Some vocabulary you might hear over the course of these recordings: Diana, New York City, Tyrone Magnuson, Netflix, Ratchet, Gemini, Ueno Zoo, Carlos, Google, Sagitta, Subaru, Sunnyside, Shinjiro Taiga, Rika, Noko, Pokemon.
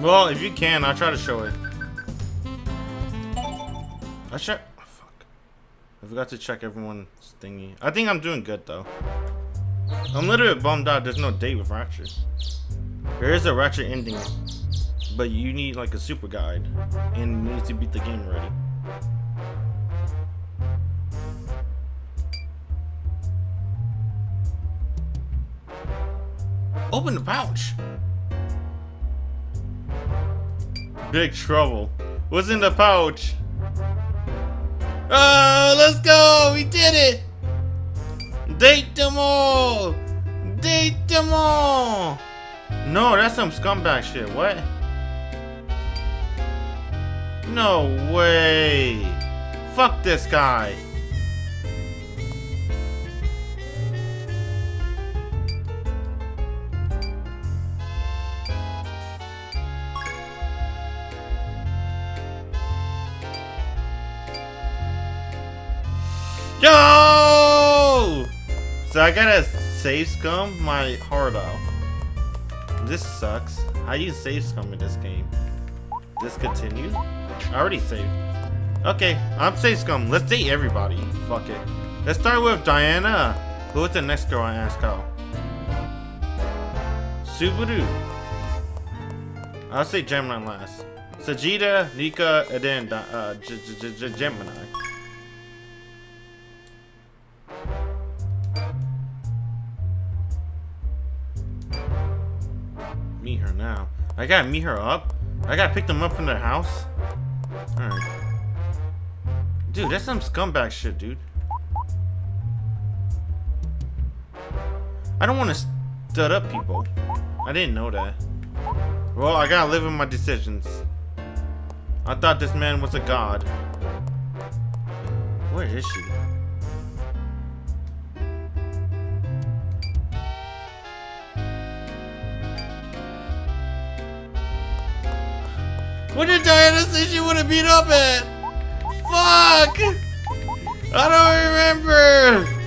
Well, if you can, I'll try to show it. Oh, fuck. I forgot to check everyone's thingy. I think I'm doing good, though. I'm a little bit bummed out there's no date with Ratchet. There is a Ratchet ending, but you need, like, a super guide. And you need to beat the game already. Open the pouch! Big trouble. What's in the pouch? Oh, let's go! We did it! Date them all! Date them all! No, that's some scumbag shit. What? No way! Fuck this guy! Yo! So I gotta save scum my heart out. This sucks. How do you save scum in this game? Discontinued? I already saved. Okay, I'm save scum. Let's date everybody. Fuck it. Let's start with Diana. Who is the next girl I ask out? Subaru. I'll say Gemini last. Sagitta, Rika, and then Gemini. Meet her now. I gotta meet her up. I gotta pick them up from their house. Alright. Dude, that's some scumbag shit, dude. I don't want to stud up people. I didn't know that. Well, I gotta live with my decisions. I thought this man was a god. Where is she? What did Diana say she would have beat up at? Fuck! I don't remember!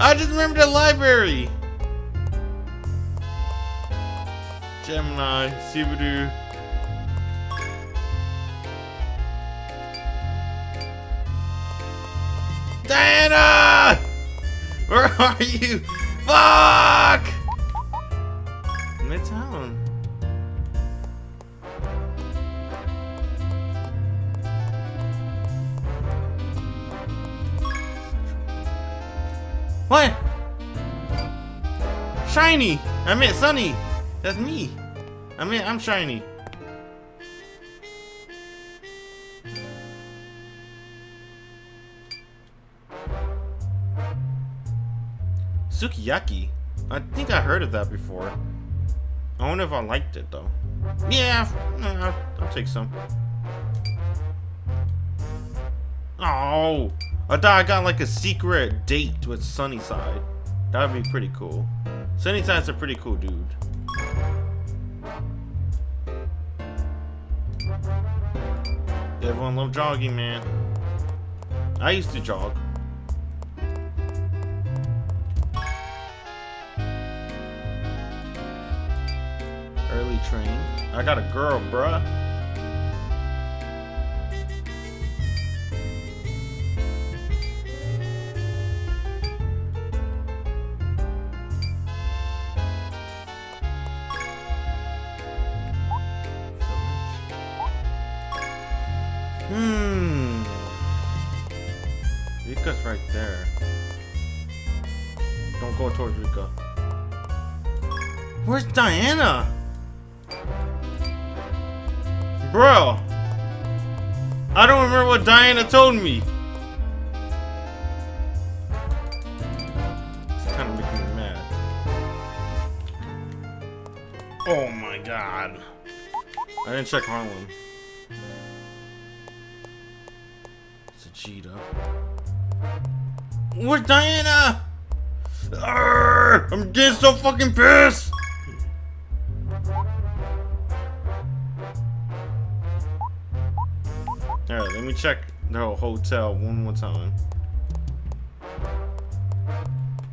I just remember the library! Gemini, Subaru. Diana! Where are you? Fuck! Midtown. What? Shiny! I meant Sunny! That's me! I mean, I'm shiny. Sukiyaki? I think I heard of that before. I wonder if I liked it though. Yeah, I'll take some. Oh! I thought I got like a secret date with Sunnyside. That would be pretty cool. Sunnyside's a pretty cool dude. Everyone loves jogging, man. I used to jog. Early train. I got a girl, bruh. Rika's right there. Don't go towards Rika. Where's Diana? Bro! I don't remember what Diana told me! It's kind of making me mad. Oh my god. I didn't check Harlem. Sagitta. Where's Diana? Arrgh, I'm getting so fucking pissed! Alright, let me check the hotel one more time.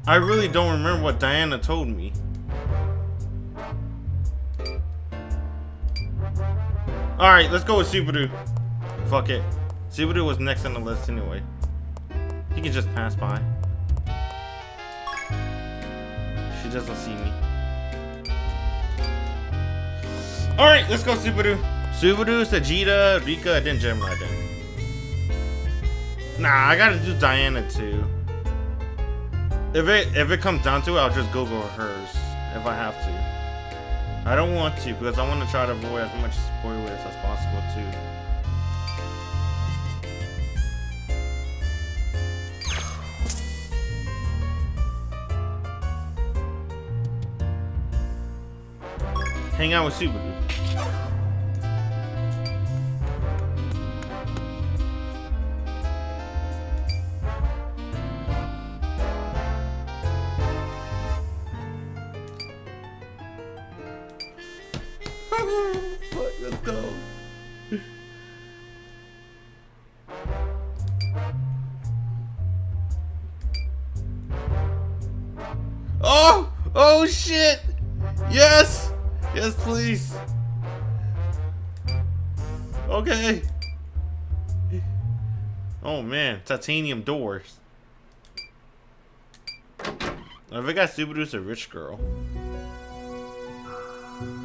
I really don't remember what Diana told me. Alright, let's go with Subaru. Fuck it. Subaru was next on the list anyway. He can just pass by. She doesn't see me. Alright, let's go Subaru. Subaru, Sagitta, Rika, and then Gemini then. Nah, I gotta do Diana too. If it comes down to it, I'll just go for hers. If I have to. I don't want to because I want to try to avoid as much spoilers as possible too. Hang out with Subaru. Fuck, let's go. Oh! Oh shit! Yes! Yes, please. Okay. Oh man, titanium doors. I think I Subaru's a rich girl.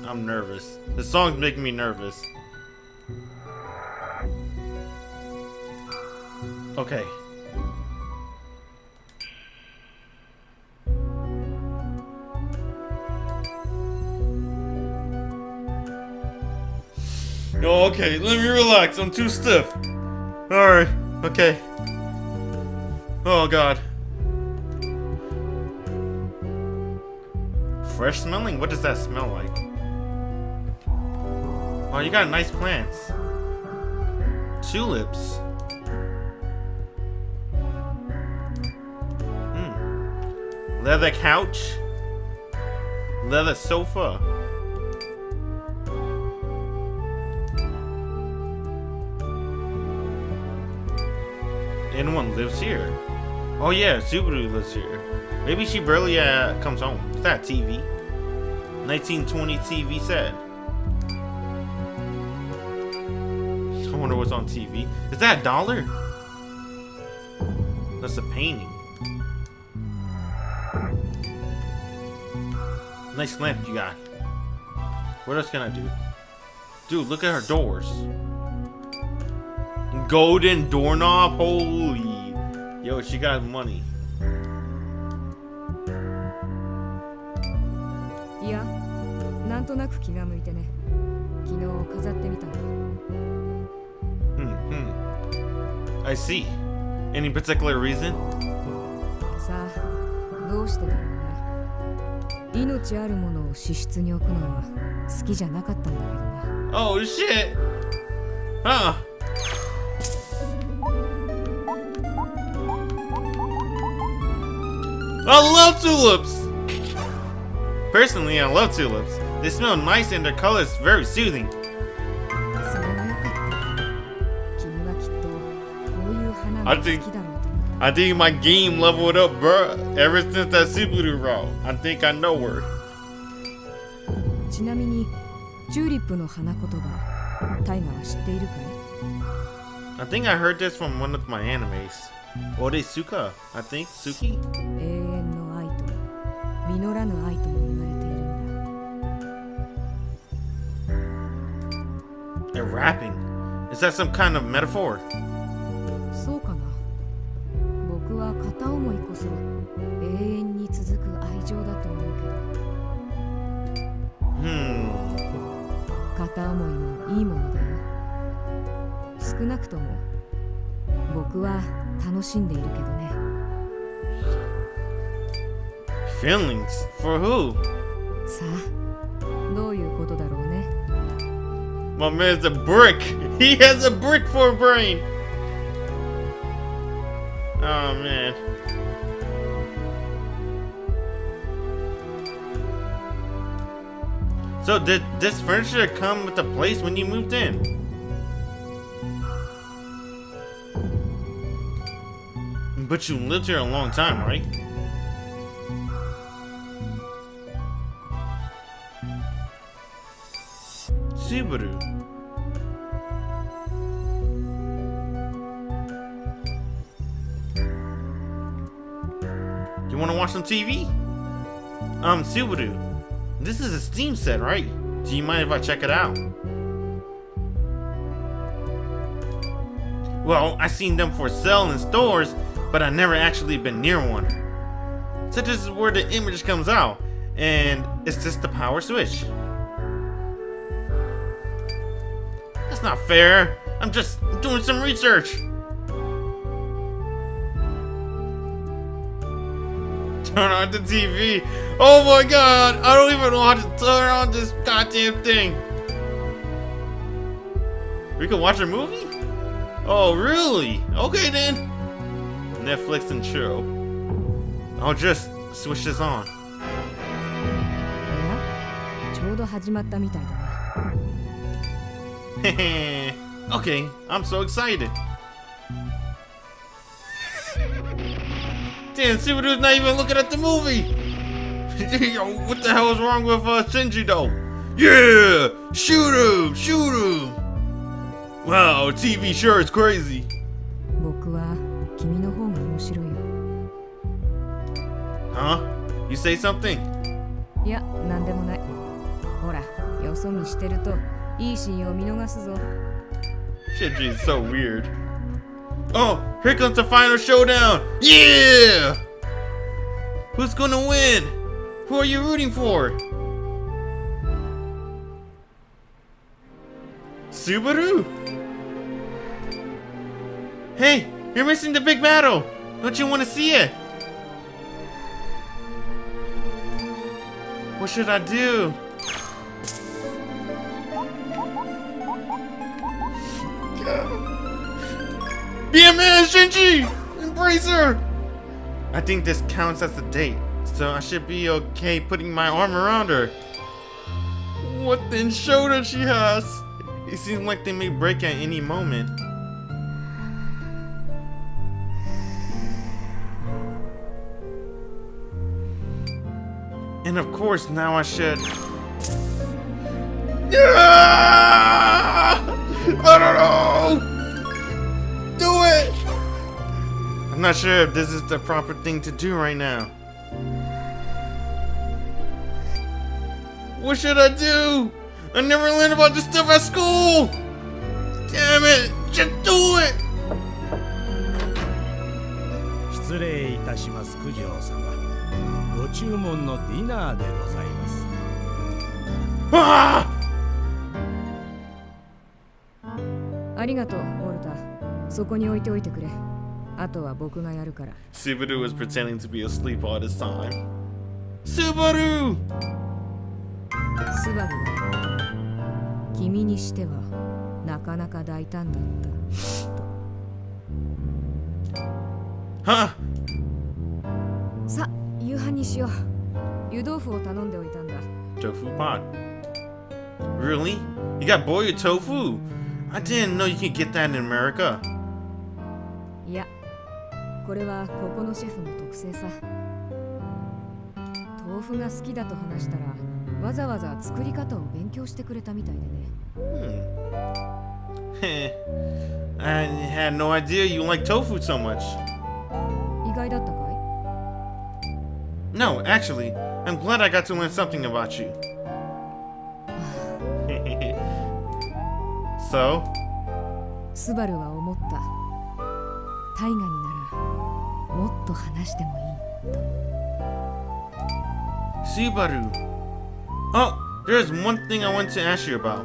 I'm nervous. This song's making me nervous. Okay. Oh, okay, let me relax. I'm too stiff. Alright, okay. Oh, God. Fresh smelling? What does that smell like? Oh, you got nice plants. Tulips. Hmm. Leather couch. Leather sofa. Anyone lives here? Oh yeah, Subaru lives here. Maybe she barely comes home. It's that TV. 1920 TV set. I wonder what's on TV. Is that a dollar? That's a painting. Nice lamp you got. What else can I do? Dude, look at her doors. Golden doorknob, holy. Yo, she got money. Yeah, I see. Any particular reason? Oh shit. Huh. I love tulips! Personally, I love tulips. They smell nice and their color is very soothing. I think my game leveled up, bruh. Ever since that Subaru route. I think I know her. I think I heard this from one of my animes. Oresuka, I think. Suki? They're rapping. Is that some kind of metaphor? Feelings? For who? My man's a brick! He has a brick for a brain! Oh man. So did this furniture come with the place when you moved in? But you lived here a long time, right? Subaru. watch some TV? Subaru, this is a Steam set, right? Do you mind if I check it out? Well, I've seen them for sale in stores, but I've never actually been near one. So this is where the image comes out, and it's just the power switch. That's not fair. I'm just doing some research. Turn on the TV. Oh my god, I don't even know how to turn on this goddamn thing. We can watch a movie? Oh really? Okay then. Netflix and chill. I'll just switch this on. Hehe. Okay, I'm so excited. Damn, Subaru's not even looking at the movie! Yo, what the hell is wrong with Shinji though? Yeah! Shoot him! Shoot him! Wow, TV sure is crazy. Huh? You say something? Yeah, Shinji's so weird. Oh, here comes the final showdown! Yeah! Who's gonna win? Who are you rooting for? Subaru? Hey, you're missing the big battle! Don't you want to see it? What should I do? Be a man, Shinji! Embrace her! I think this counts as a date, so I should be okay putting my arm around her. What thin shoulder she has! It seems like they may break at any moment. And of course, now I should... Yeah! I don't know! Do it! I'm not sure if this is the proper thing to do right now. What should I do? I never learned about this stuff at school! Damn it! Just do it! Ah! Subaru was pretending to be asleep all this time. Subaru! Huh? Tofu pot. Really? You got boiled tofu? I didn't know you could get that in America. Yeah. I had no idea you like tofu so much. No, actually, I'm glad I got to learn something about you. So? Subaru. Oh, there's one thing I want to ask you about.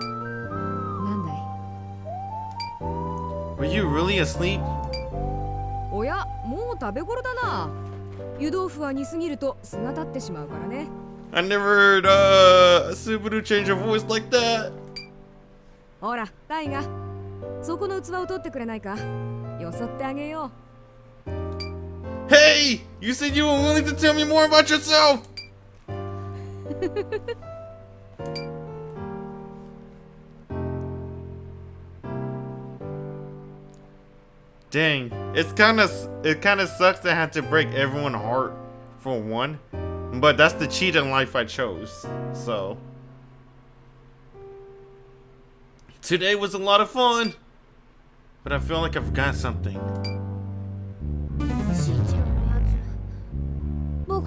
Were you really asleep? I never heard Subaru change her voice like that. Hey! You said you were willing to tell me more about yourself! Dang, it kinda sucks to have to break everyone's heart for one. But that's the cheating life I chose, so. Today was a lot of fun, but I feel like I forgot something.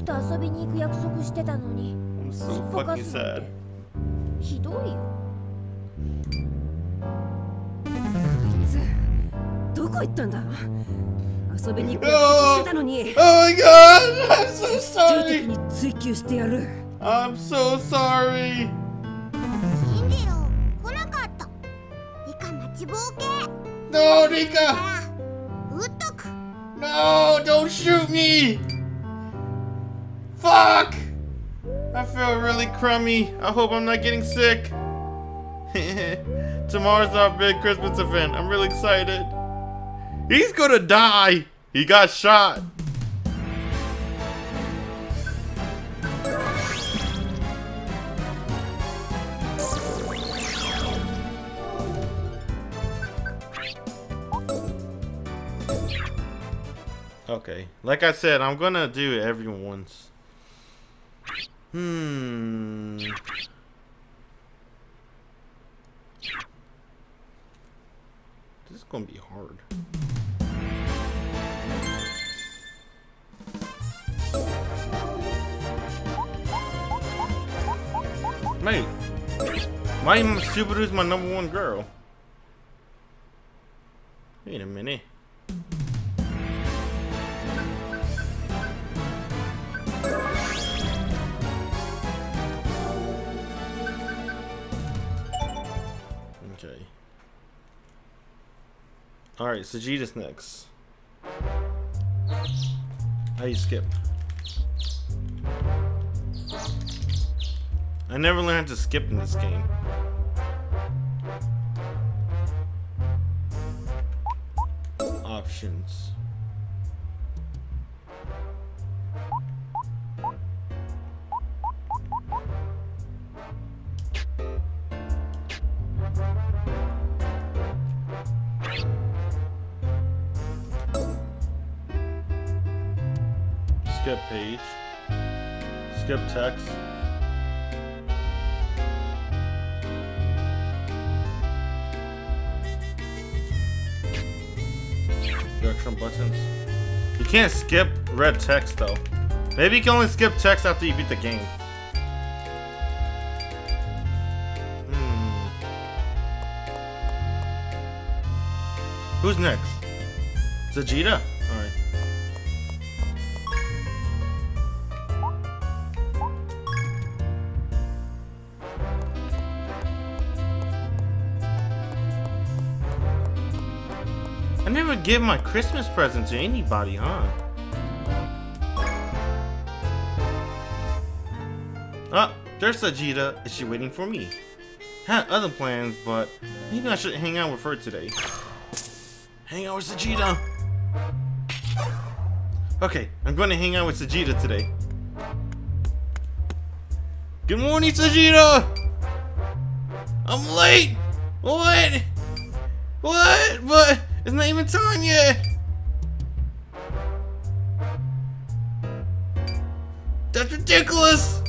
I'm so fucking sad. Oh, oh my god, I'm so sorry. I'm so sorry. No, Rika! No, don't shoot me! Fuck! I feel really crummy. I hope I'm not getting sick. Tomorrow's our big Christmas event. I'm really excited. He's gonna die! He got shot. Okay, like I said, I'm gonna do everyone's. This is gonna be hard. Mate, why Subaru's my #1 girl? Wait a minute. Okay. Alright, Sagitta's next. I skip. I never learned to skip in this game. Options. Skip page. Skip text. Direction buttons. You can't skip red text though. Maybe you can only skip text after you beat the game. Who's next? Sagitta? Alright. I never give my Christmas present to anybody, huh? Ah, there's Sagitta. Is she waiting for me? Had other plans, but maybe I should hang out with her today. Hang out with Sagitta! Okay, I'm going to hang out with Sagitta today. Good morning, Sagitta! I'm late! What? What? But it's not even time yet! That's ridiculous!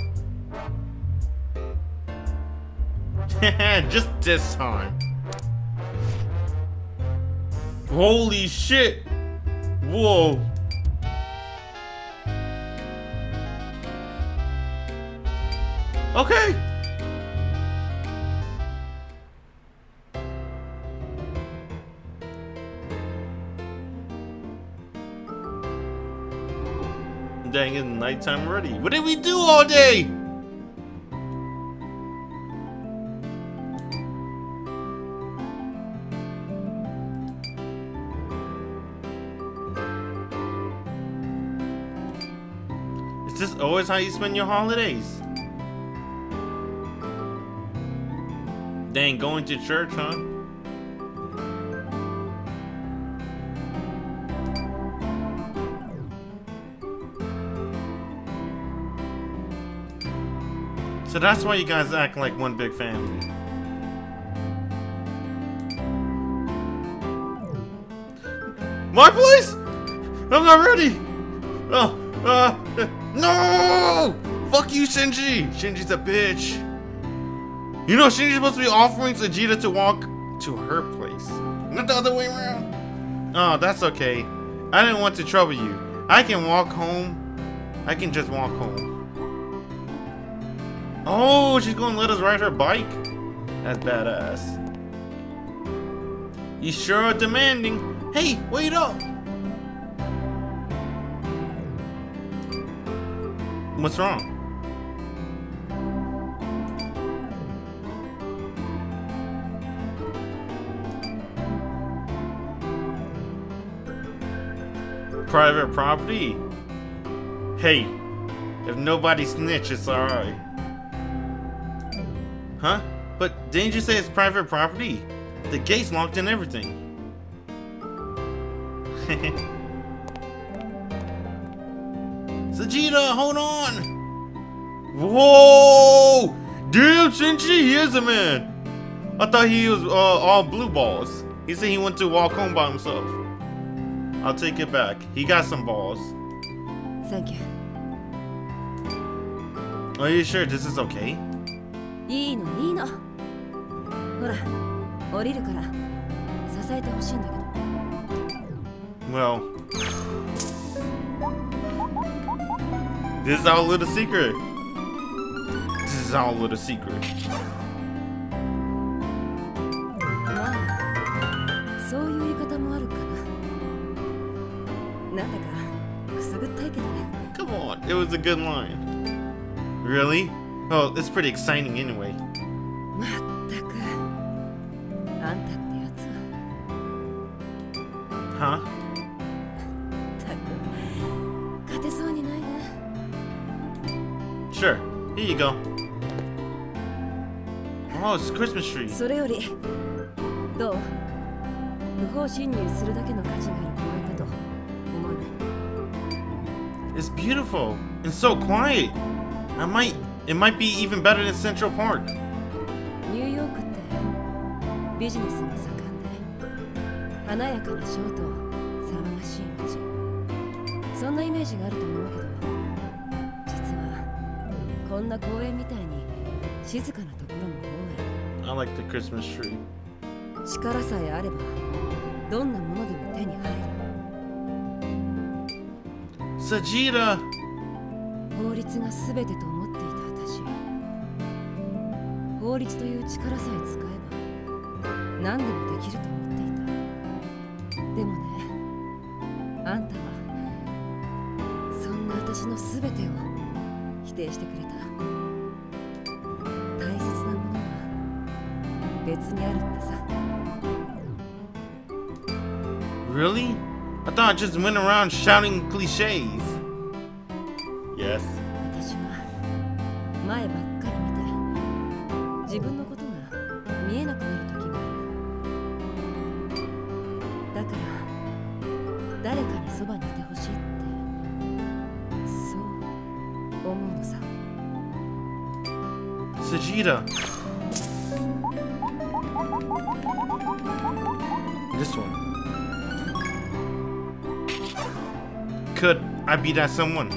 Just this time. Holy shit! Whoa! Okay! Dang, it's nighttime already. What did we do all day? Is this always how you spend your holidays? They ain't going to church, huh? So that's why you guys act like one big family. My place? I'm not ready! Oh, no! Fuck you, Shinji! Shinji's a bitch. You know, Shinji's supposed to be offering Sagitta to walk to her place. Not the other way around. Oh, that's okay. I didn't want to trouble you. I can walk home. I can just walk home. Oh, she's gonna let us ride her bike? That's badass. You sure are demanding. Hey, wait up! What's wrong? Private property? Hey, if nobody snitches, it's alright. Huh? But didn't you say it's private property? The gate's locked and everything. Sagitta, hold on! Whoa! Damn, Shinji, he is a man! I thought he was all blue balls. He said he went to walk home by himself. I'll take it back. He got some balls. Thank you. Are you sure this is okay? Well, this is our little secret. This is our little secret. Come on, it was a good line. Really? Oh, it's pretty exciting anyway. Huh? Sure, here you go. Oh, it's a Christmas tree. It's beautiful and so quiet. It might be even better than Central Park. New York is a I like the Christmas tree. Sagitta! Really? I thought I just went around shouting cliches. Yes. Sagitta. This one. Could I be that someone?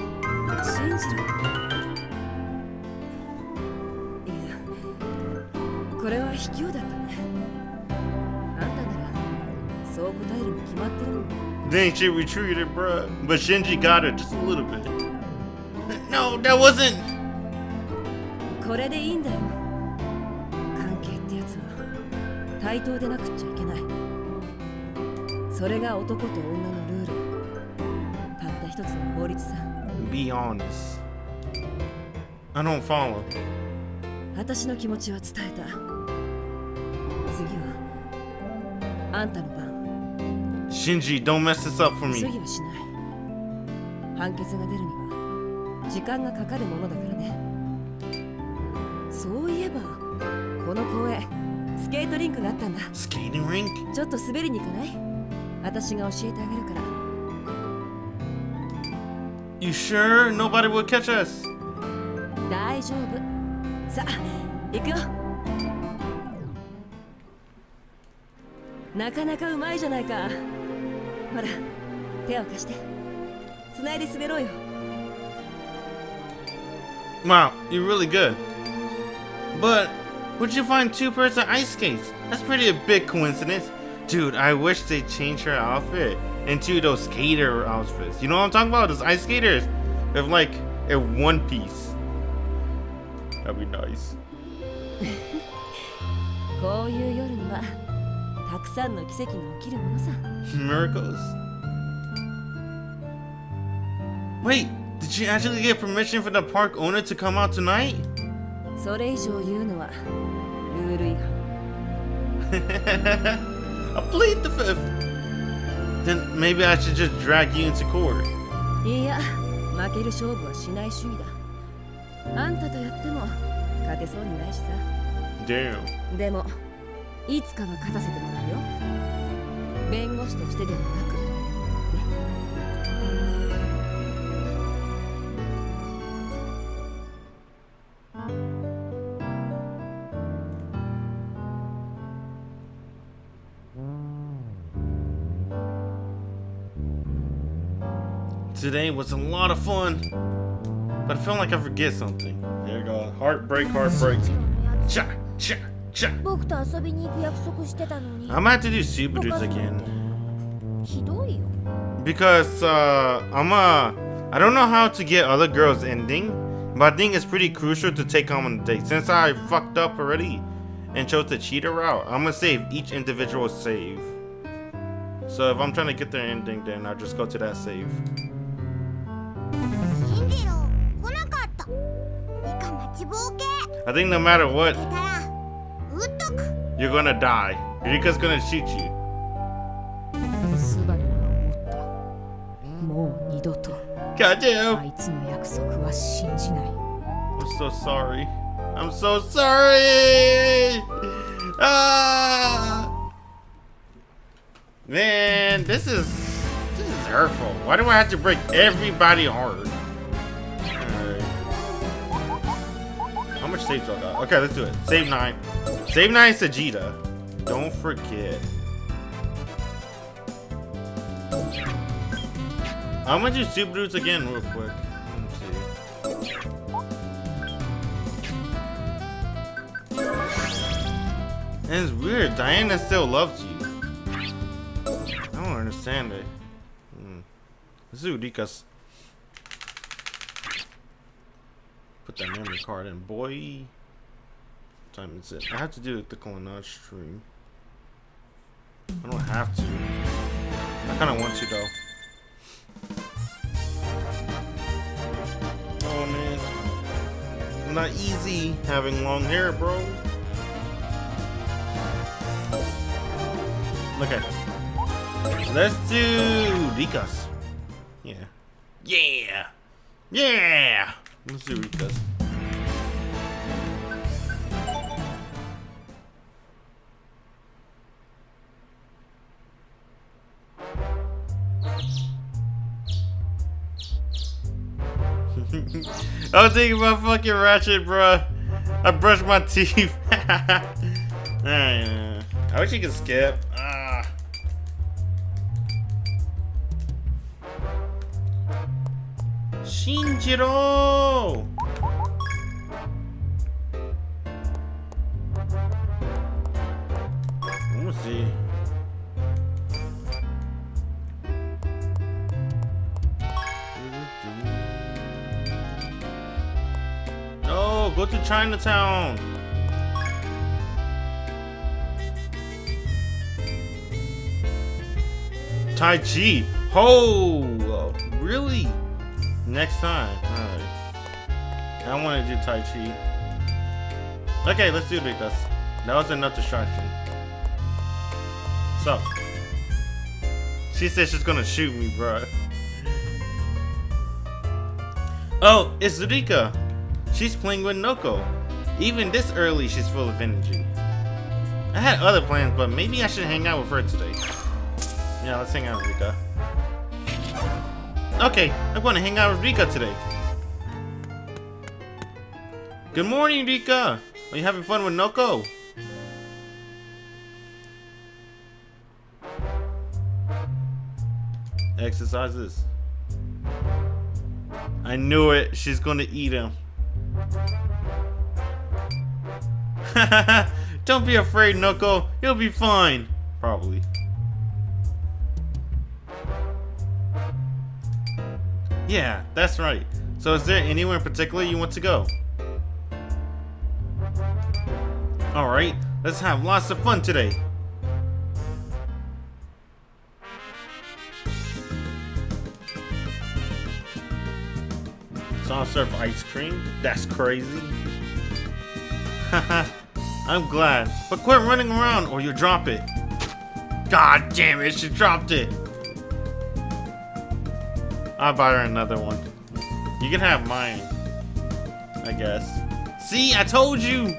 Then she retreated, bruh. But Shinji got her just a little bit. No, that wasn't. Be honest. I don't follow. Shinji, don't mess this up for me. Skating rink? You sure nobody will catch us? Wow, you're really good. But would you find two-person ice skates? That's pretty a big coincidence. Dude, I wish they changed her outfit into those skater outfits. You know what I'm talking about? Those ice skaters. If like a one piece. That'd be nice. こういう夜にはたくさんの奇跡が起きるものさ。Miracles. Wait, did she actually get permission from the park owner to come out tonight? それ以上言うのはルール違反。I plead the fifth. Then maybe I should just drag you into court. いや、負ける勝負はしない主義だ。あんたとやっても勝てそうにないしさ。 Damn. でもいつかは勝たせてもらうよ。弁護士としてではなく。 Today was a lot of fun, but I feel like I forget something. There you go. Heartbreak, heartbreak. Cha, cha, cha. I'm gonna have to do Subaru's again. Because I don't know how to get other girls ending, but I think it's pretty crucial to take on the date. Since I fucked up already and chose the cheater route, I'm gonna save each individual save. So if I'm trying to get their ending, then I just go to that save. I think no matter what, you're gonna die. Rika's gonna shoot you. Goddamn! I'm so sorry. I'm so sorry! Ah! Man, this is hurtful. Why do I have to break everybody's heart? How much saves y'all got? Okay, let's do it. Save 9. Save 9 Sagitta. Don't forget. I'm gonna do Subarus again real quick. Let me see. And it's weird. Diana still loves you. I don't understand it. Let's do Rika's. Put that memory card in, boy. What time is it? I have to do it the Colonage stream. I don't have to. I kind of want to though. Oh man, not easy having long hair, bro. Okay, let's do Rika's. Yeah, yeah, yeah. Let's see what he does. I was thinking about fucking Ratchet, bruh. I brushed my teeth. I wish you could skip. Shinjiro! We'll see. No, go to Chinatown. Tai Chi. Oh, really? Next time, alright. I want to do Tai Chi. Okay, let's do Rika's. That was enough distraction. So, she said she's gonna shoot me, bro. Oh, it's Rika. She's playing with Noko. Even this early, she's full of energy. I had other plans, but maybe I should hang out with her today. Yeah, let's hang out with Rika. Okay, I'm gonna hang out with Rika today. Good morning, Rika. Are you having fun with Noko? Exercises. I knew it. She's gonna eat him. Don't be afraid, Noko. You'll be fine. Probably. Yeah, that's right. So is there anywhere in particular you want to go? Alright, let's have lots of fun today. So I'll serve ice cream? That's crazy. Haha, I'm glad. But quit running around or you'll drop it. God damn it, she dropped it. I'll buy her another one. You can have mine, I guess. See, I told you!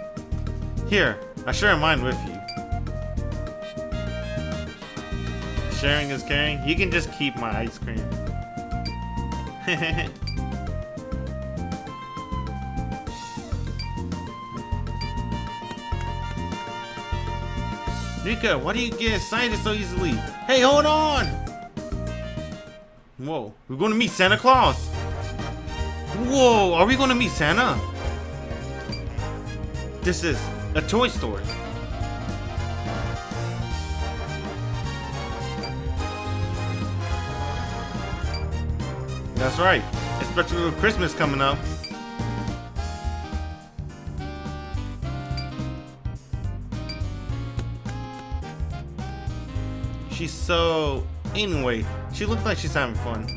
Here, I share mine with you. Sharing is caring. You can just keep my ice cream. Rika, why do you get excited so easily? Hey, hold on! Whoa, we're going to meet Santa Claus. Whoa, are we going to meet Santa? This is a toy store. That's right, especially with Christmas coming up. She's so... Anyway, she looks like she's having fun.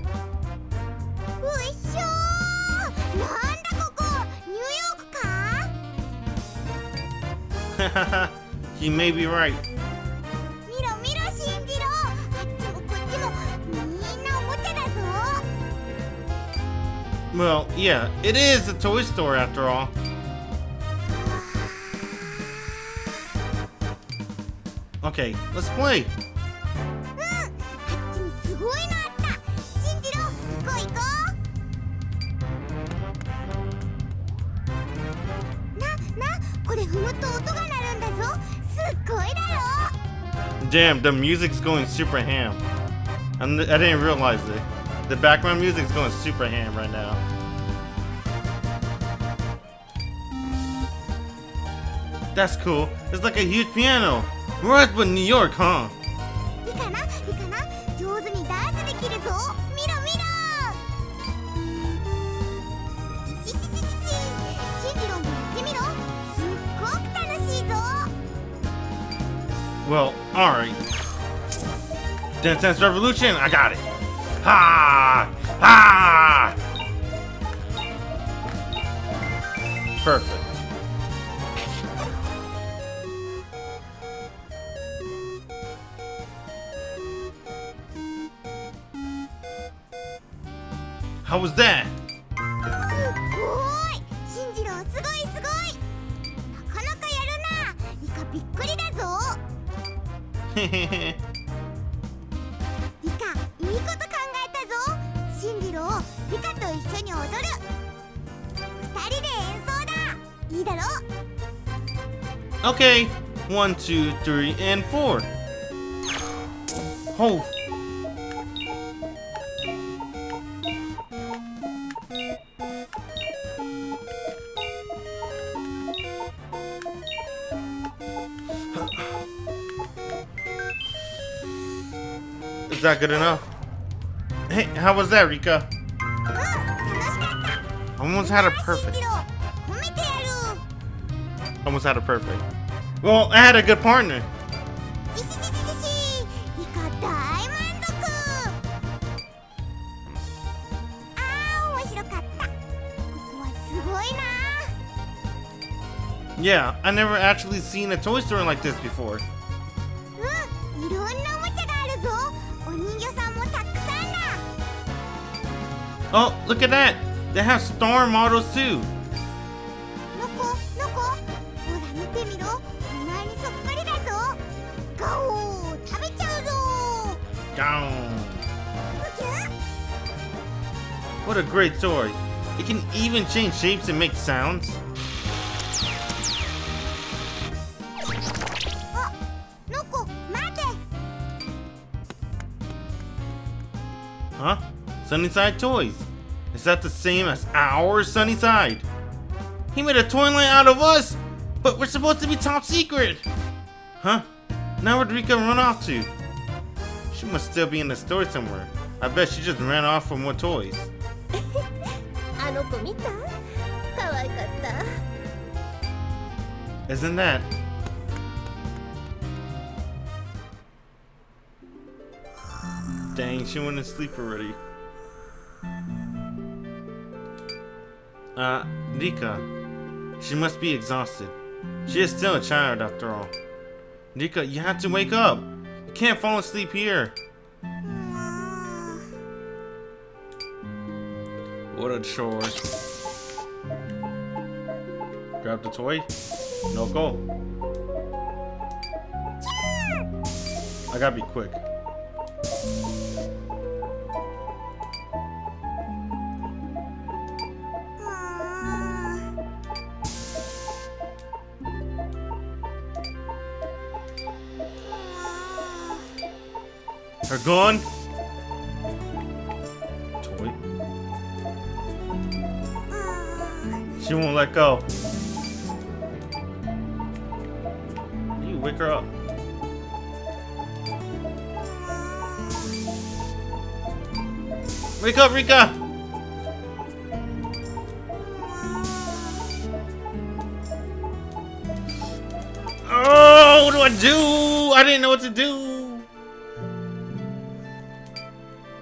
Haha, you may be right. Well, yeah, it is a toy store after all. Okay, let's play. Damn, the music's going super ham. I didn't realize it. The background music's going super ham right now. That's cool. It's like a huge piano. Right with New York, huh? Well, alright. Dance Dance Revolution, I got it. Ha! Ha! Perfect. How was that? Okay, 1, 2, 3, and 4. Oh. Is that good enough? Hey, how was that, Rika? Almost had a perfect. Almost had a perfect. Well, I had a good partner. Yeah, I never actually seen a toy store like this before. Oh, look at that! They have star models too. Down. What a great toy. It can even change shapes and make sounds. Huh? Sunnyside Toys. Is that the same as our Sunnyside? He made a toy line out of us, but we're supposed to be top secret. Huh? Now where'd Rika run off to? She must still be in the store somewhere. I bet she just ran off for more toys. Isn't that? Dang, she went to sleep already. Rika. She must be exhausted. She is still a child after all. Rika, you have to wake up. You can't fall asleep here. What a chore. Grab the toy. No go. I gotta be quick. Her gone. Toy. She won't let go. You wake her up. Wake up, Rika. Oh, what do? I didn't know what to do.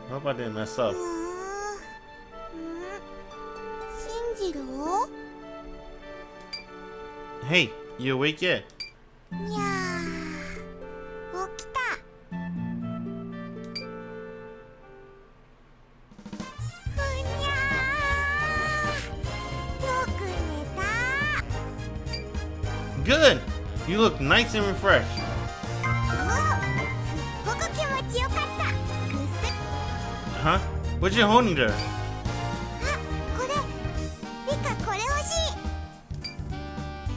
I hope I didn't mess up. Hey, you awake yet? Good! You look nice and refreshed. Huh? What you holding there?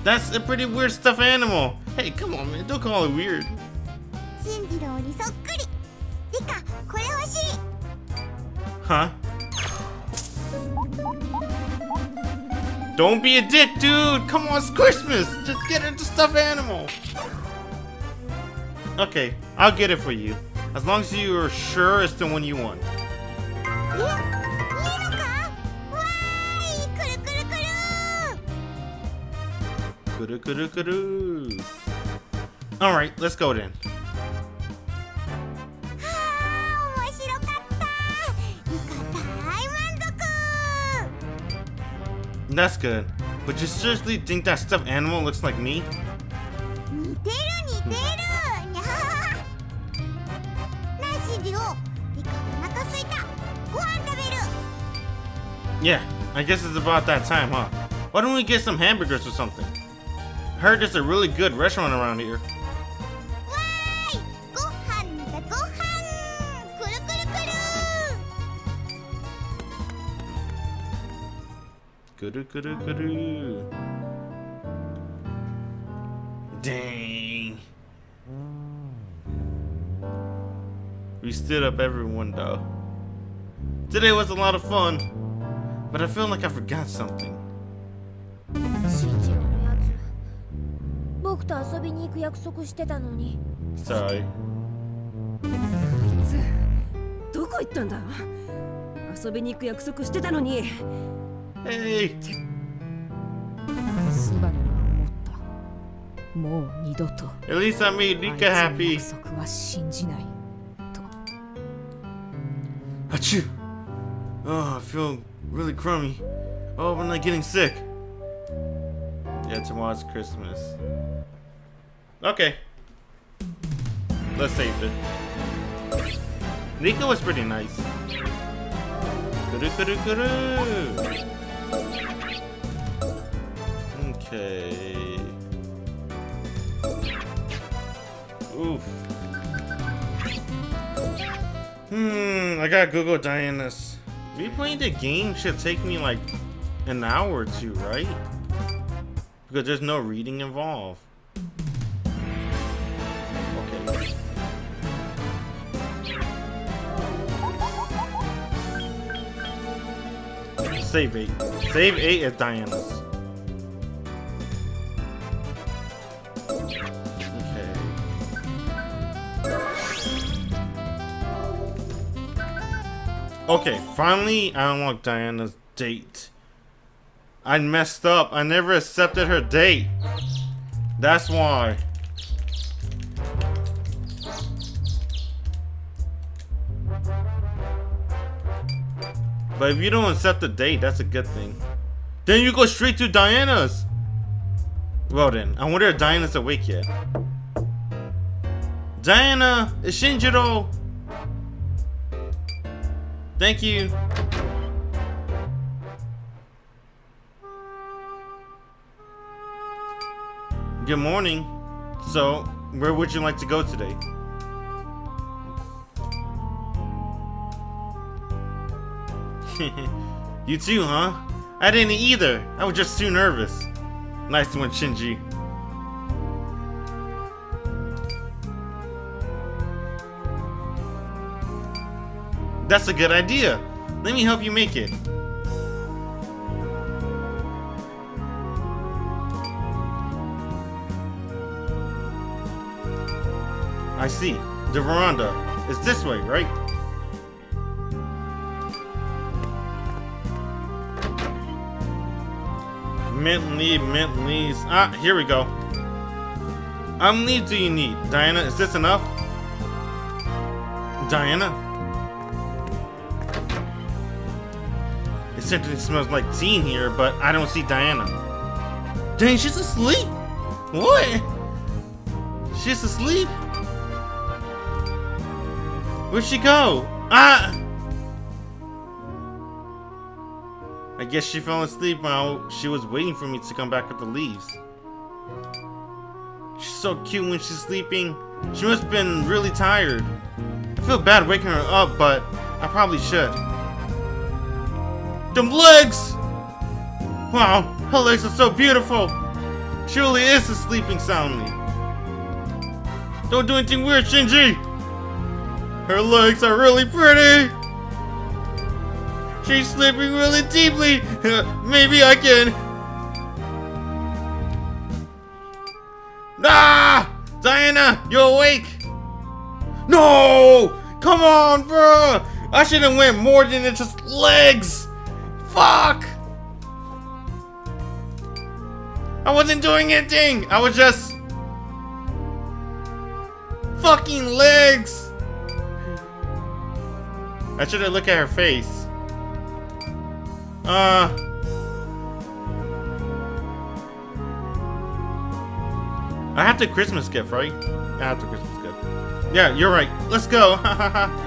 That's a pretty weird stuffed animal. Hey, come on, man. Don't call it weird. Huh? Don't be a dick, dude. Come on, it's Christmas. Just get it, the stuffed animal. Okay, I'll get it for you. As long as you are sure it's the one you want. Alright, let's go then. That's good. But you seriously think that stuffed animal looks like me? Yeah, I guess it's about that time, huh? Why don't we get some hamburgers or something? I heard there's a really good restaurant around here. Dang. We stood up everyone though. Today was a lot of fun. But I feel like I forgot something. Sorry. Hey! At least I made Rika happy. Achoo! Oh, I feel really crummy. Oh, I'm not getting sick. Yeah, tomorrow's Christmas. Okay. Let's save it. Rika was pretty nice. Okay. Oof. I gotta Google Diana's. Replaying the game should take me like an hour or two, right? Because there's no reading involved. Okay. Save 8. Save 8 at Diana's. Okay, finally I unlocked Diana's date. I messed up. I never accepted her date. That's why. But if you don't accept the date, that's a good thing. Then you go straight to Diana's. Well then, I wonder if Diana's awake yet. Diana, it's Shinjiro. Thank you. Good morning. So, where would you like to go today? You too, huh? I didn't either. I was just too nervous. Nice one, Shinji. That's a good idea. Let me help you make it. I see. The veranda. It's this way, right? Mint leaves, mint leaves. Ah, here we go. How many do you need? Diana, is this enough? Diana? It certainly smells like tea in here, but I don't see Diana. Dang, she's asleep? What? She's asleep? Where'd she go? Ah! I guess she fell asleep while she was waiting for me to come back with the leaves. She's so cute when she's sleeping. She must have been really tired. I feel bad waking her up, but I probably should. Them legs! Wow, her legs are so beautiful. She really is sleeping soundly. Don't do anything weird, Shinji. Her legs are really pretty. She's sleeping really deeply. Maybe I can. Ah! Diana, you're awake. No! Come on, bruh. I should have went more than just legs. Fuck! I wasn't doing anything! I was just... fucking legs! I should've looked at her face. I have the Christmas gift, right? I have the Christmas gift. Yeah, you're right. Let's go! Hahaha!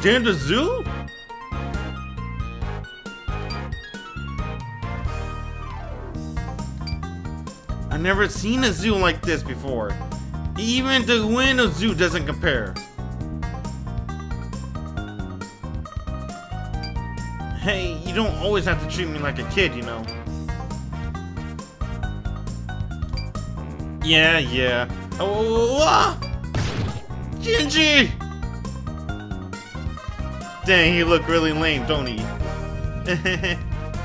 They're in the zoo? I've never seen a zoo like this before. Even the Ueno Zoo doesn't compare. Hey, you don't always have to treat me like a kid, you know. Yeah, yeah. Oh, Shinji! Dang, he look really lame, don't he?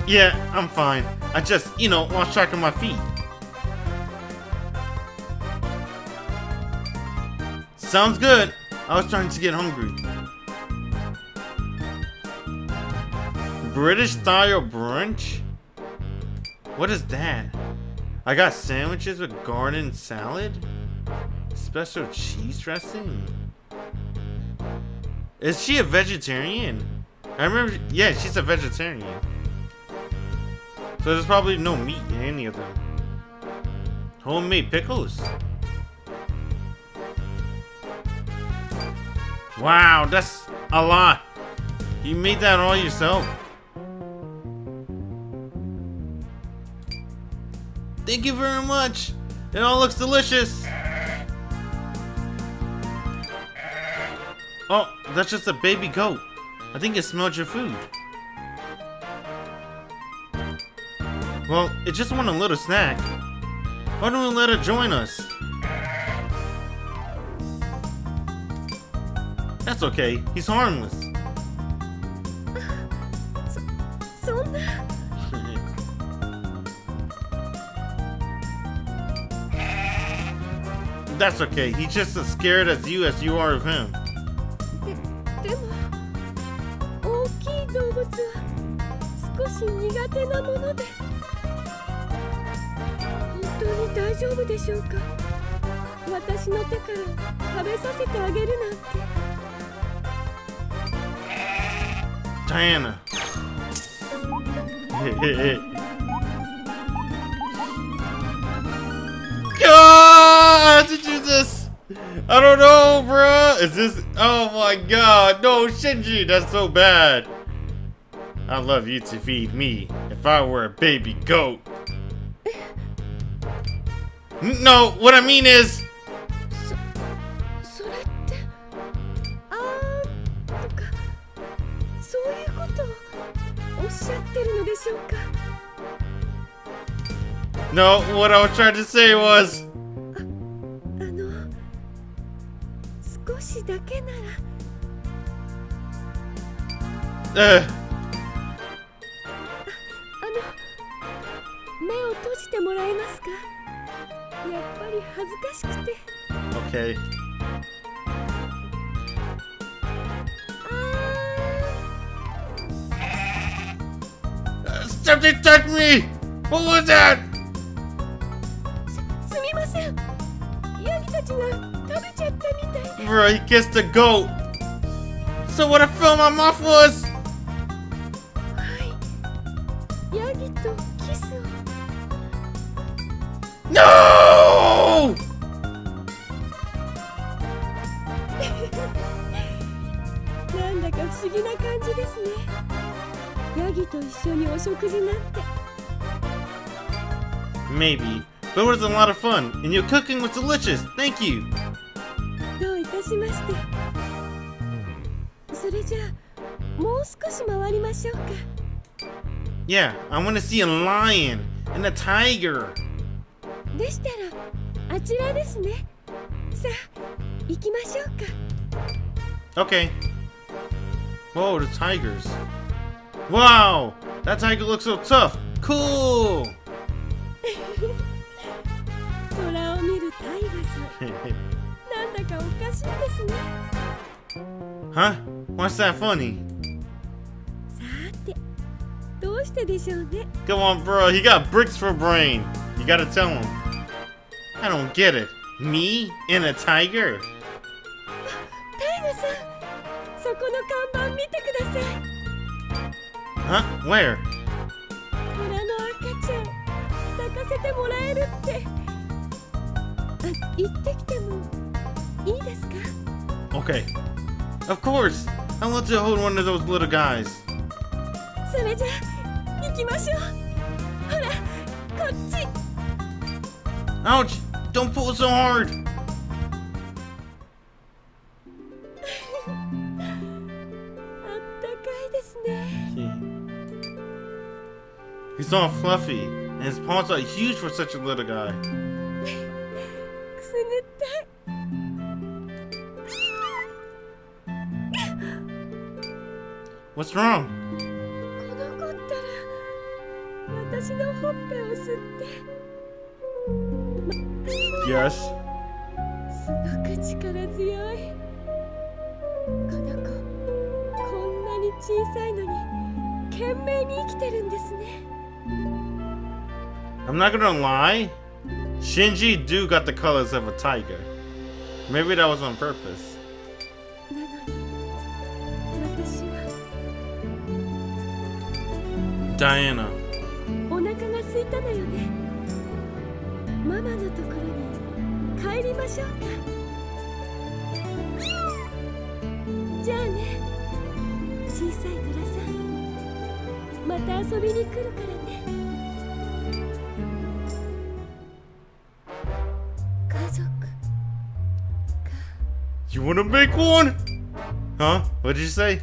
Yeah, I'm fine. I just, you know, lost track of my feet. Sounds good. I was starting to get hungry. British style brunch? What is that? I got sandwiches with garden salad? Special cheese dressing? Is she a vegetarian? I remember, yeah, she's a vegetarian. So there's probably no meat in any of them. Homemade pickles. Wow, that's a lot. You made that all yourself. Thank you very much. It all looks delicious. Oh, that's just a baby goat. I think it smelled your food. Well, it just wanted a little snack. Why don't we let her join us? That's okay. He's harmless. That's okay. He's just as scared as you are of him. Diana. God, did you just? I don't know, bruh. Is this? Oh my God, no, Shinji, that's so bad. I love you to feed me. If I were a baby goat. No, what I mean is. No, what I was trying to say was. Okay. Something touched me! What was that? Bro, he kissed the goat. So what I felt my mouth was? No! Maybe, but it was a lot of fun, and your cooking was delicious. Thank you. Yeah, I want to see a lion and a tiger. Okay. Whoa, the tigers. Wow! That tiger looks so tough! Cool! Huh? Why's that funny? Come on, bro. He got bricks for brain. You gotta tell him. I don't get it. Me and a tiger? Huh? Where? Okay. Of course. I want to hold one of those little guys. Ouch! Don't pull so hard. He's all fluffy, and his paws are huge for such a little guy. What's wrong? Yes. I'm not gonna lie, Shinji do got the colors of a tiger. Maybe that was on purpose. Diana. You wanna make one? Huh? What did you say?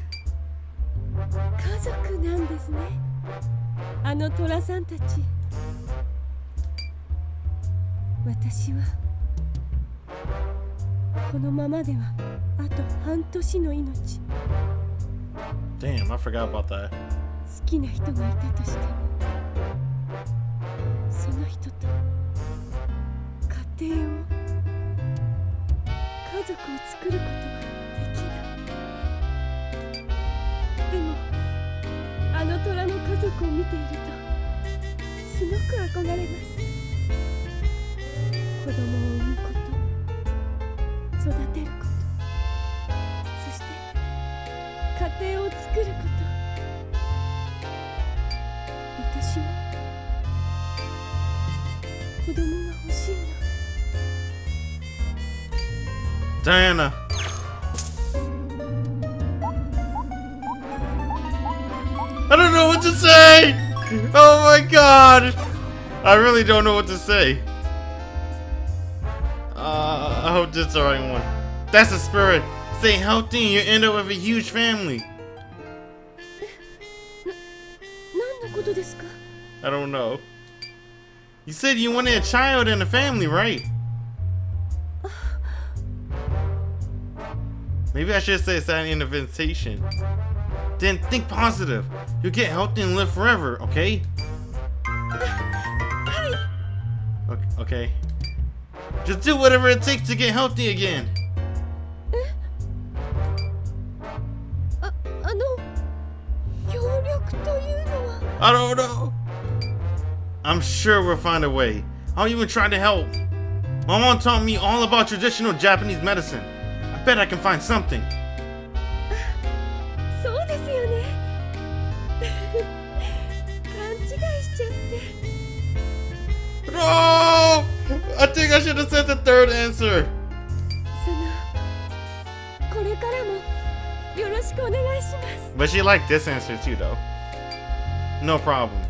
Damn, I forgot about that. Diana. I don't know what to say. Oh my god. I really don't know what to say. I hope this is the right one. That's the spirit. Stay healthy and you end up with a huge family. I don't know. You said you wanted a child and a family, right? Maybe I should say it's not an invitation. Then think positive. You'll get healthy and live forever, okay? Okay. Just do whatever it takes to get healthy again. I don't know. I'm sure we'll find a way. I'll even try to help. My mom taught me all about traditional Japanese medicine. I bet I can find something. No! I think I should have said the third answer. But she liked this answer too, though. No problem.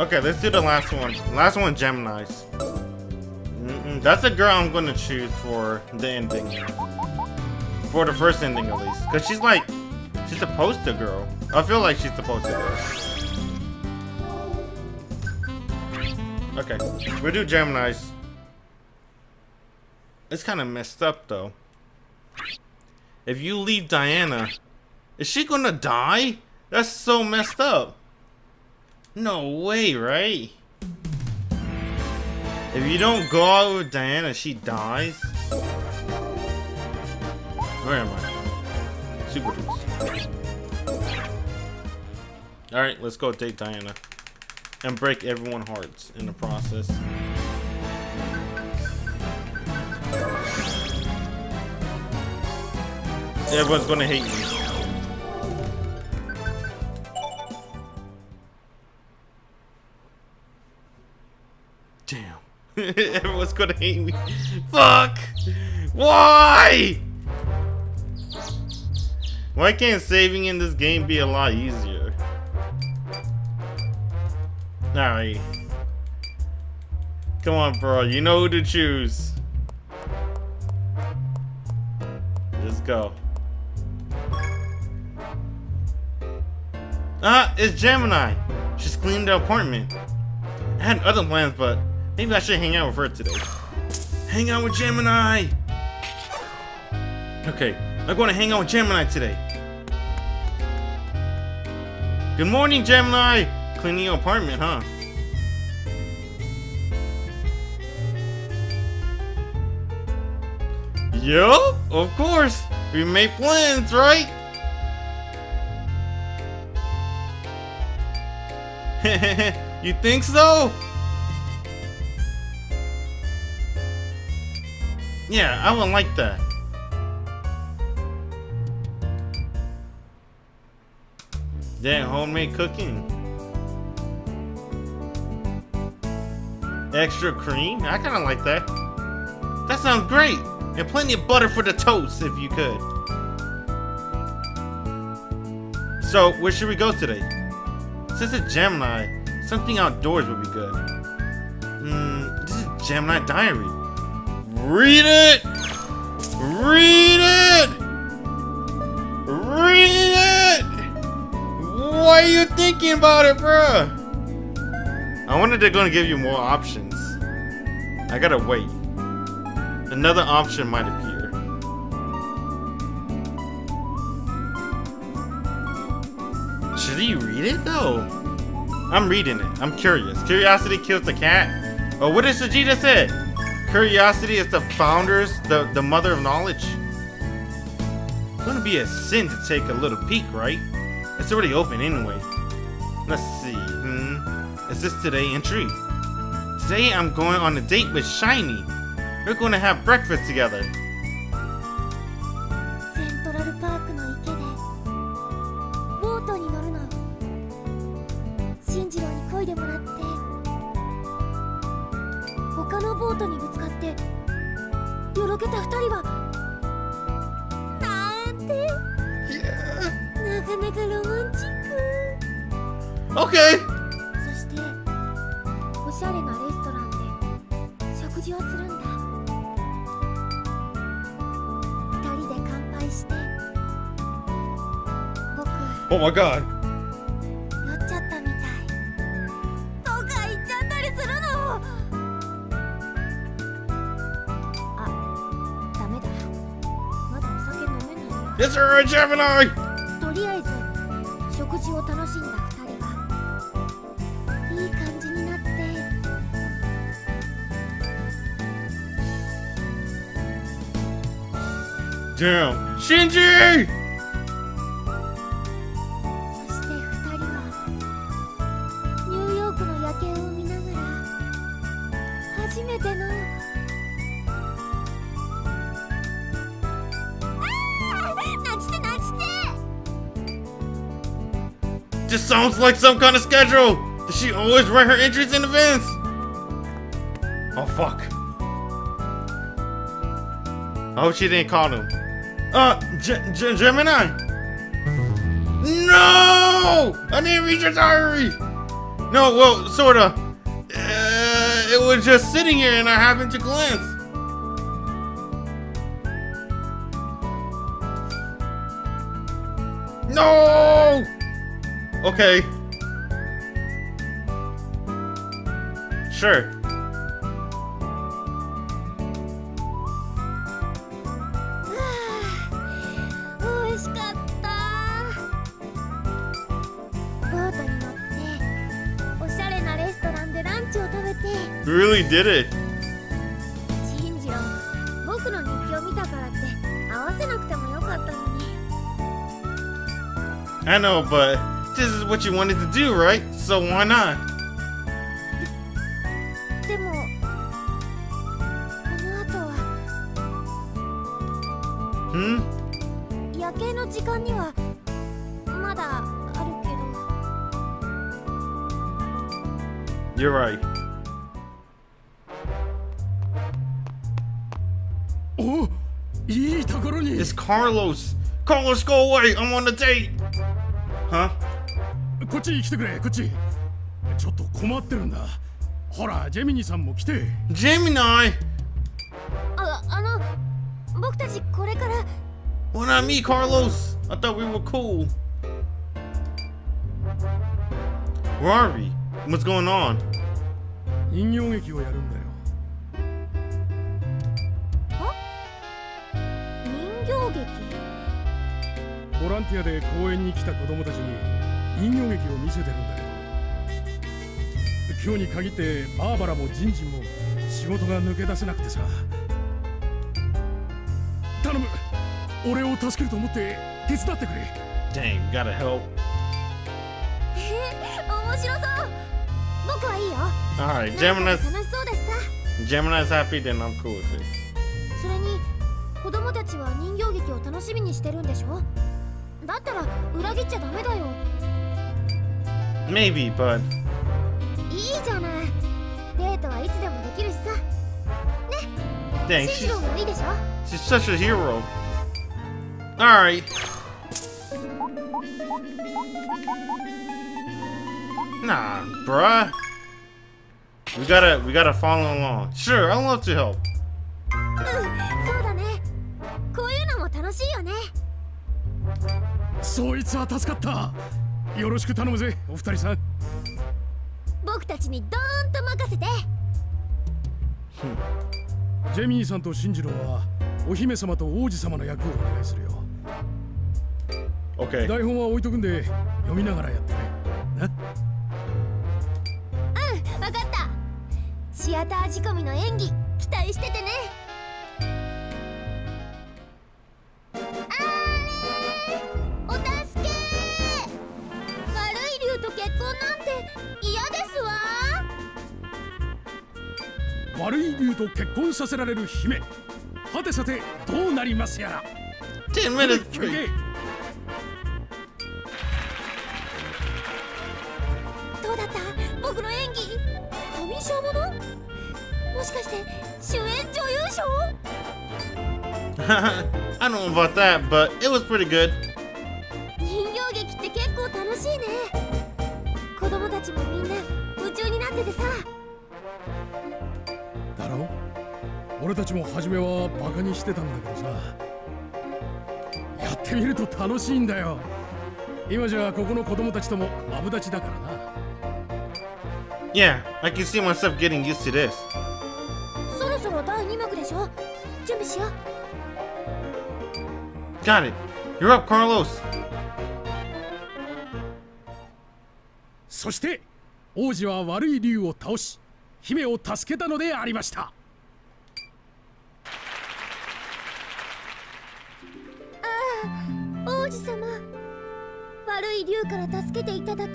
Okay, let's do the last one. Last one, Gemini's. That's the girl I'm gonna choose for the ending. For the first ending, at least. Because she's like, she's a poster girl. I feel like she's supposed to girl. Okay, we'll do Gemini's. It's kind of messed up, though. If you leave Diana, is she gonna die? That's so messed up. No way, right? If you don't go out with Diana, she dies? Where am I? Super Deuce. Alright, let's go date Diana. And break everyone's hearts in the process. Everyone's gonna hate me. Damn. Everyone's gonna hate me. Fuck! Why? Why can't saving in this game be a lot easier? Alright. Come on, bro. You know who to choose. Let's go. Ah, it's Gemini. She's cleaned the apartment. I had other plans, but maybe I should hang out with her today. Hang out with Gemini! Okay, I'm going to hang out with Gemini today. Good morning, Gemini! Cleaning your apartment, huh? Yup, of course! We made plans, right? Hehehe. You think so? Yeah, I would like that. That homemade cooking. Extra cream? I kinda like that. That sounds great! And plenty of butter for the toast, if you could. So, where should we go today? Since it's Gemini, something outdoors would be good. This is Gemini Diary. Read it! Read it! Read it! Why are you thinking about it, bruh? I wonder if they're gonna give you more options. I gotta wait. Another option might appear. Should he read it though? I'm reading it. I'm curious. Curiosity kills the cat. Oh, what did Sagitta say? Curiosity is the founders, the mother of knowledge. It's gonna be a sin to take a little peek, right? It's already open anyway. Let's see. Is this today entry? Today I'm going on a date with Shiny. We're gonna have breakfast together. Okay. Oh my god. It's her, Gemini! Damn, Shinji! Just sounds like some kind of schedule! Does she always write her entries in advance? Oh fuck. I hope she didn't call him. Gemini! No! I didn't read your diary! No, well, sorta. It was just sitting here and I happened to glance. No! Okay. Sure. Really did it. I know, but this is what you wanted to do, right? So why not? You're right. Oh, it's Carlos. Carlos, go away. I'm on a date. Huh? Gemini. Well, not me, Carlos. I thought we were cool. Where are we? What's going on? Dang, gotta help. Alright, Gemini's happy, then I'm cool with it. Maybe, but... Dang, she's such a hero. Alright. Nah, bruh. We gotta follow along. Sure, I'd love to help. そいつは助かった。よろしく頼むぜ、お二人さん。僕たちにドーンと任せて。ジェミーさんとシンジローはお姫様と王子様の役をお願いするよ。台本は置いとくんで読みながらやってね。な？うん、わかった。シアター仕込みの演技期待しててね。悪い竜と結婚させられる姫。はてさてどうなりますやら。10 minutes free. どうだった？僕の演技。富賞もの？もしかして主演女優賞？I don't know about that, but it was pretty good. 人形劇って結構楽しいね。子供たちもみんな夢中になっててさ。俺たちも初めはバカにしてたんだけどさ、やってみると楽しいんだよ。今じゃここの子供たちともマブダチだからな。Yeah, I can see myself getting used to this. そろそろ第2幕でしょ。準備しよう。Got it. You're up, Carlos. そして王子は悪い竜を倒し、姫を助けたのでありました。王子様、悪い竜から助けていただき、なんと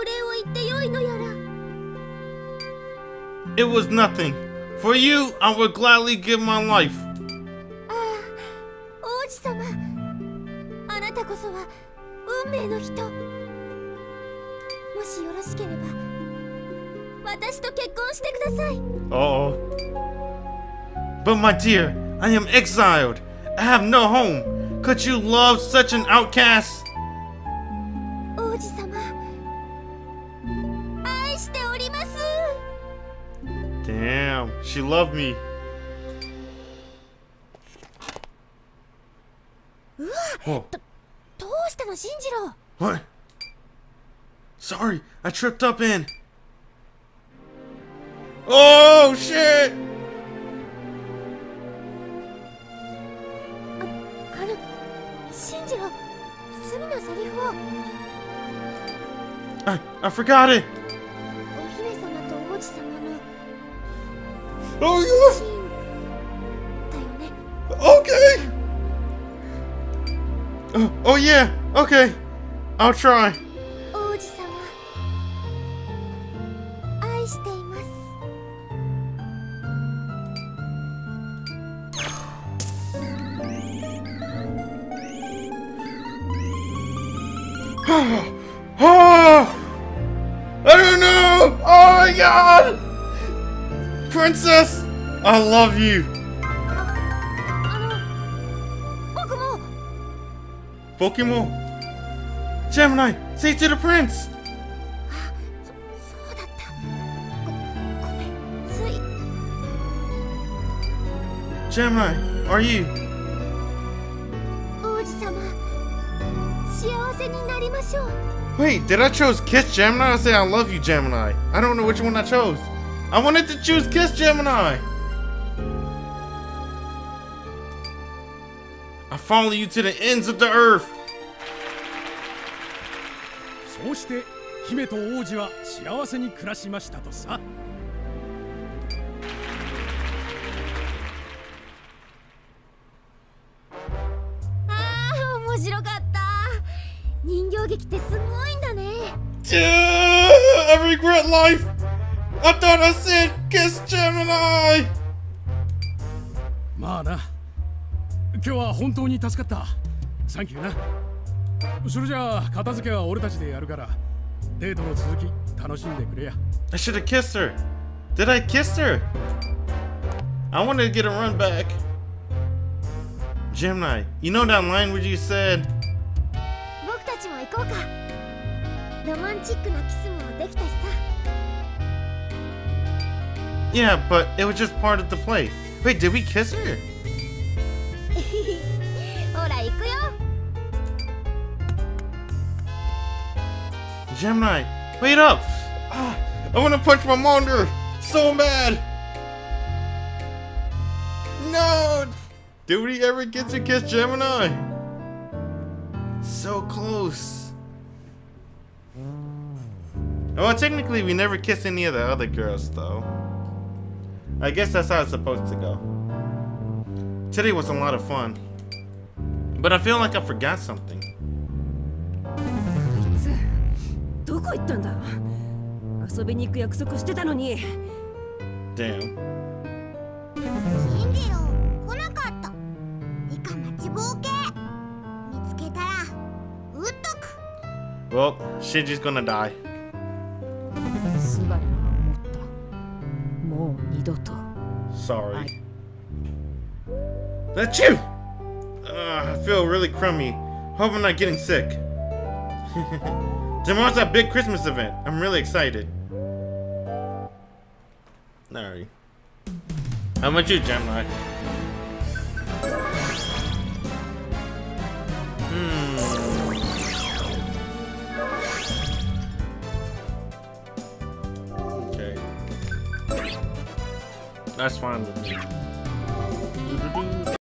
お礼を言ってよいのやら。It was nothing. For you, I would gladly give my life. ああ、王子様、あなたこそは運命の人。もしよろしければ、私と結婚してください。Oh. But my dear, I am exiled. I have no home.Could you love such an outcast? 王子様、愛しております。Damn, she loved me. うわ、どうしたの、信じろ。What? Sorry, I tripped up in. Oh shit!I forgot it. Oh yes. Okay. Oh yeah. Okay. I'll try. Princess, I love you. Pokemon. Gemini, say to the prince. Gemini, are you? Wait, did I choose kiss Gemini or say I love you, Gemini? I don't know which one I chose.I wanted to choose Kiss Gemini! I follow you to the ends of the earth! そうして姫と王子は幸せに暮らしましたとさ。ああ、面白かった。人形劇ってすごいんだね。I regret life!I thought I said kiss Gemini! まあな、今日は本当に助かった。サンキューな。それじゃあ片付けは俺たちでやるから、デートの続き楽しんでくれや。I should have kissed her. Did I kiss her? I wanted to get a run back. Gemini, you know that line where you said. 僕たちも行こうか。ロマンチックなキスもできたしさ。Yeah, but it was just part of the play. Wait, did we kiss her? Gemini, wait up! Ah, I want to punch my monitor so bad! No! Did he ever get to kiss Gemini? So close. Well, technically we never kiss any of the other girls though. I guess that's how it's supposed to go. Today was a lot of fun. But I feel like I forgot something. Damn. Well, Shinji's gonna die. Sorry. That's you! I feel really crummy. Hope I'm not getting sick. Tomorrow's a big Christmas event. I'm really excited. Sorry. How about you, Gemini? Okay. That's fine with me.